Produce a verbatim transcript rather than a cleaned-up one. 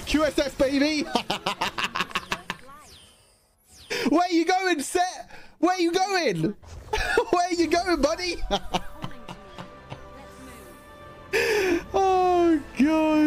Q S S, baby! Where you going, Sett? Where you going? Where you going, buddy?